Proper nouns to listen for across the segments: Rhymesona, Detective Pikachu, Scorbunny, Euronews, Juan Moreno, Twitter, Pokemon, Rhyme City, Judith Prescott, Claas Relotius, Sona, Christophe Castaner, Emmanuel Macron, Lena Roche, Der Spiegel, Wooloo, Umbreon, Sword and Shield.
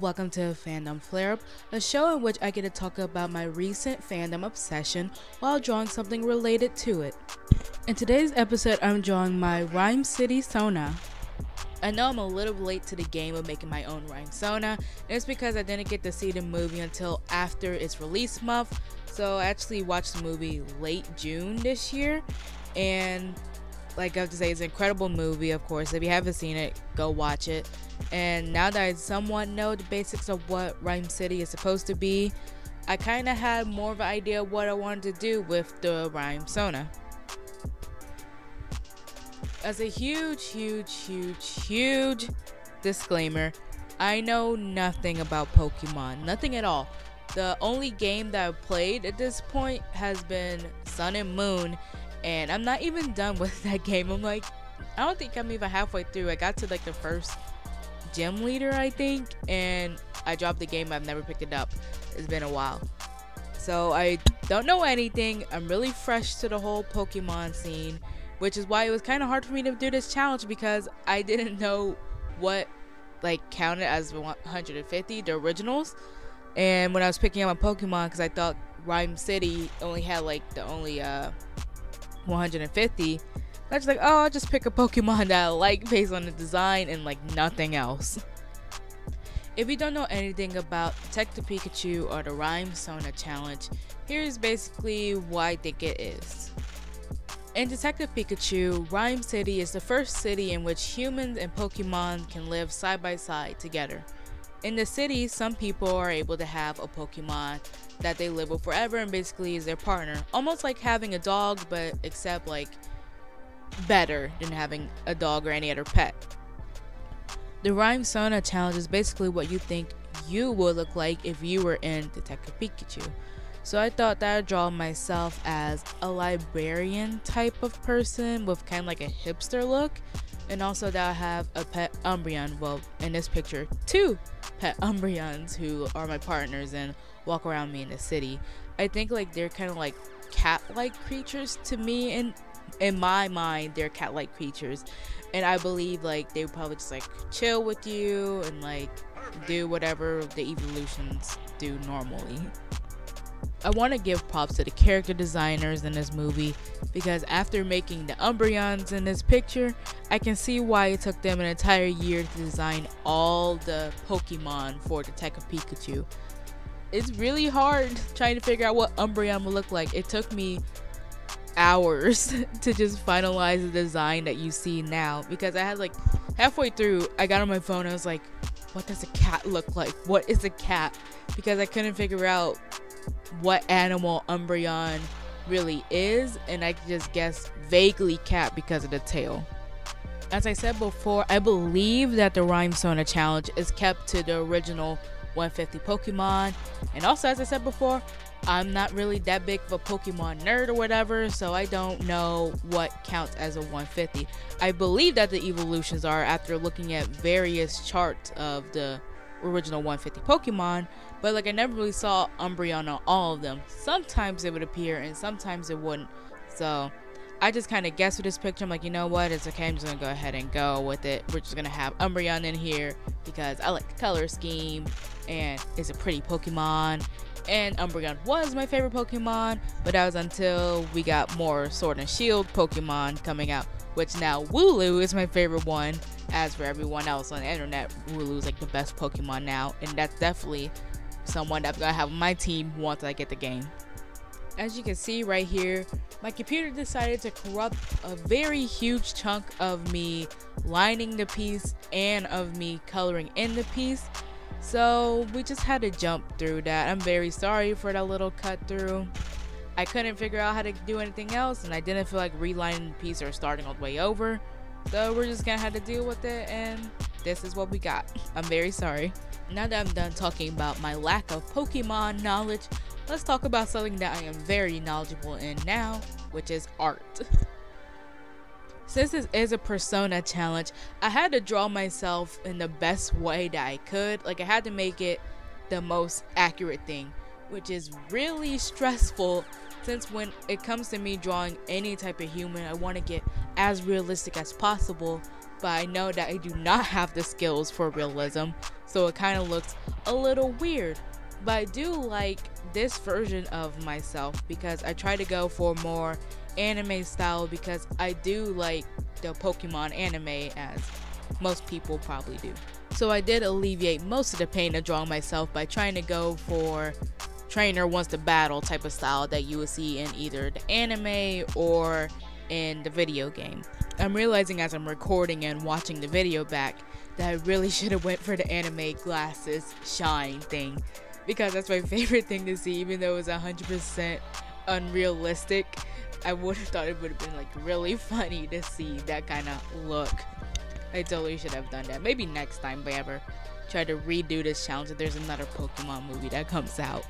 welcome to Fandom Flare Up, a show in which I get to talk about my recent fandom obsession while drawing something related to it. In today's episode, I'm drawing my Rhyme City Sona. I know I'm a little late to the game of making my own Rhyme Sona, and it's because I didn't get to see the movie until after its release month, so I actually watched the movie late June this year, and like I have to say, it's an incredible movie, of course. If you haven't seen it, go watch it. And now that I somewhat know the basics of what Rhyme City is supposed to be, I kind of had more of an idea of what I wanted to do with the Rhyme Sona. As a huge disclaimer, I know nothing about Pokemon, nothing at all. The only game that I've played at this point has been Sun and Moon, and I'm not even done with that game. I'm like, I don't think I'm even halfway through. I got to like the first gym leader, I think, and I dropped the game. I've never picked it up. It's been a while, so I don't know anything. I'm really fresh to the whole Pokemon scene, which is why it was kind of hard for me to do this challenge, because I didn't know what like counted as 150, the originals. And when I was picking up my Pokemon, because I thought Rhyme City only had like the only 150, I was like, oh, I'll just pick a Pokemon that I like based on the design and like nothing else. If you don't know anything about Detective Pikachu or the Rhyme Sona challenge, here's basically what I think it is. In Detective Pikachu, Rhyme City is the first city in which humans and Pokemon can live side by side together. In the city, some people are able to have a Pokemon that they live with forever and basically is their partner. Almost like having a dog, but except like better than having a dog or any other pet. The Rhyme Sona challenge is basically what you think you would look like if you were in Detective Pikachu. So I thought that I'd draw myself as a librarian type of person with kind of like a hipster look, and also that I have a pet Umbreon, well in this picture 2 pet Umbreons who are my partners and walk around me in the city. I think like they're kind of like cat-like creatures to me, and in my mind they're cat-like creatures, and I believe like they would probably just like chill with you and like do whatever the evolutions do normally. I want to give props to the character designers in this movie, because after making the Umbreons in this picture, I can see why it took them an entire year to design all the Pokemon for Detective Pikachu. It's really hard trying to figure out what Umbreon will look like. It took me hours to just finalize the design that you see now, because I had like halfway through, I got on my phone and I was like, what does a cat look like? What is a cat? Because I couldn't figure out what animal Umbreon really is, and I could just guess vaguely cat because of the tail. As I said before, I believe that the Rhyme Sona challenge is kept to the original 150 Pokemon, and also as I said before, I'm not really that big of a Pokemon nerd or whatever, so I don't know what counts as a 150. I believe that the evolutions are after looking at various charts of the original 150 Pokemon, but like I never really saw Umbreon on all of them. Sometimes it would appear and sometimes it wouldn't, so I just kind of guessed with this picture. I'm like, you know what, it's okay, I'm just gonna go ahead and go with it. We're just gonna have Umbreon in here because I like the color scheme and it's a pretty Pokemon, and Umbreon was my favorite Pokemon, but that was until we got more Sword and Shield Pokemon coming out, which now Wooloo is my favorite one. As for everyone else on the internet, Wooloo is like the best Pokemon now, and that's definitely someone that I'm gonna have on my team once I get the game. As you can see right here, my computer decided to corrupt a very huge chunk of me lining the piece and of me coloring in the piece, so we just had to jump through that. I'm very sorry for that little cut through. I couldn't figure out how to do anything else, and I didn't feel like relining the piece or starting all the way over, so we're just gonna have to deal with it, and this is what we got. I'm very sorry. Now that I'm done talking about my lack of Pokemon knowledge, let's talk about something that I am very knowledgeable in now, which is art. Since this is a persona challenge, I had to draw myself in the best way that I could. Like I had to make it the most accurate thing, which is really stressful, since when it comes to me drawing any type of human, I want to get as realistic as possible, but I know that I do not have the skills for realism, so it kind of looks a little weird. But I do like this version of myself because I try to go for more anime style, because I do like the Pokemon anime, as most people probably do. So I did alleviate most of the pain of drawing myself by trying to go for trainer wants to battle type of style that you would see in either the anime or in the video game. I'm realizing as I'm recording and watching the video back that I really should have went for the anime glasses shine thing, because that's my favorite thing to see. Even though it was 100% unrealistic, I would have thought it would have been like really funny to see that kind of look. I totally should have done that. Maybe next time I ever try to redo this challenge if there's another Pokemon movie that comes out.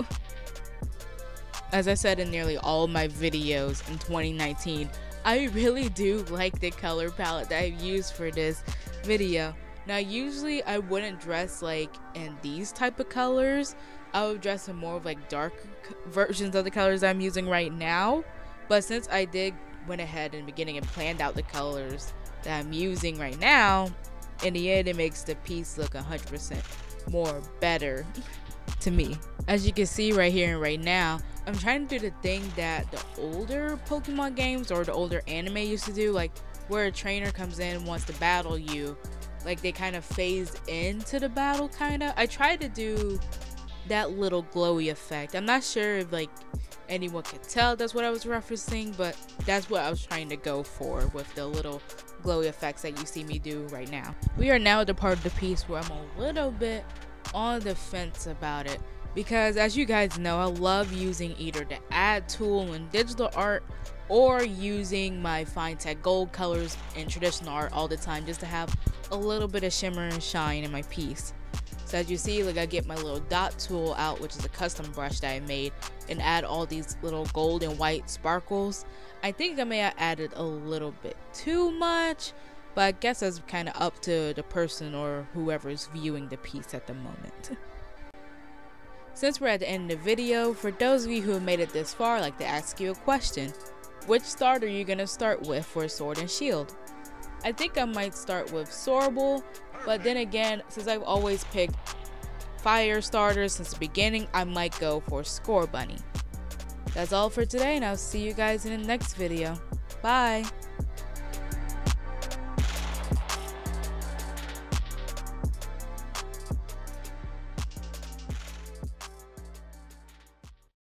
As I said in nearly all of my videos in 2019, I really do like the color palette that I've used for this video. Now usually I wouldn't dress like in these type of colors. I would dress in more of like dark versions of the colors I'm using right now. But since I did went ahead in the beginning and planned out the colors that I'm using right now, in the end it makes the piece look 100% more better to me. As you can see right here and right now, I'm trying to do the thing that the older Pokemon games or the older anime used to do, like where a trainer comes in and wants to battle you, like they kind of phase into the battle kind of. I tried to do that little glowy effect. I'm not sure if like anyone could tell that's what I was referencing, but that's what I was trying to go for with the little glowy effects that you see me do right now. We are now at the part of the piece where I'm a little bit on the fence about it, because as you guys know, I love using either the add tool in digital art or using my Fine-Tech Gold colors in traditional art all the time, just to have a little bit of shimmer and shine in my piece. So as you see, like I get my little dot tool out, which is a custom brush that I made, and add all these little gold and white sparkles. I think I may have added a little bit too much, but I guess that's kind of up to the person or whoever's viewing the piece at the moment. Since we're at the end of the video, for those of you who have made it this far, I'd like to ask you a question. Which sword are you going to start with for Sword and Shield? I think I might start with Sorable, but then again, since I've always picked fire starters since the beginning, I might go for Scorbunny. That's all for today, and I'll see you guys in the next video. Bye!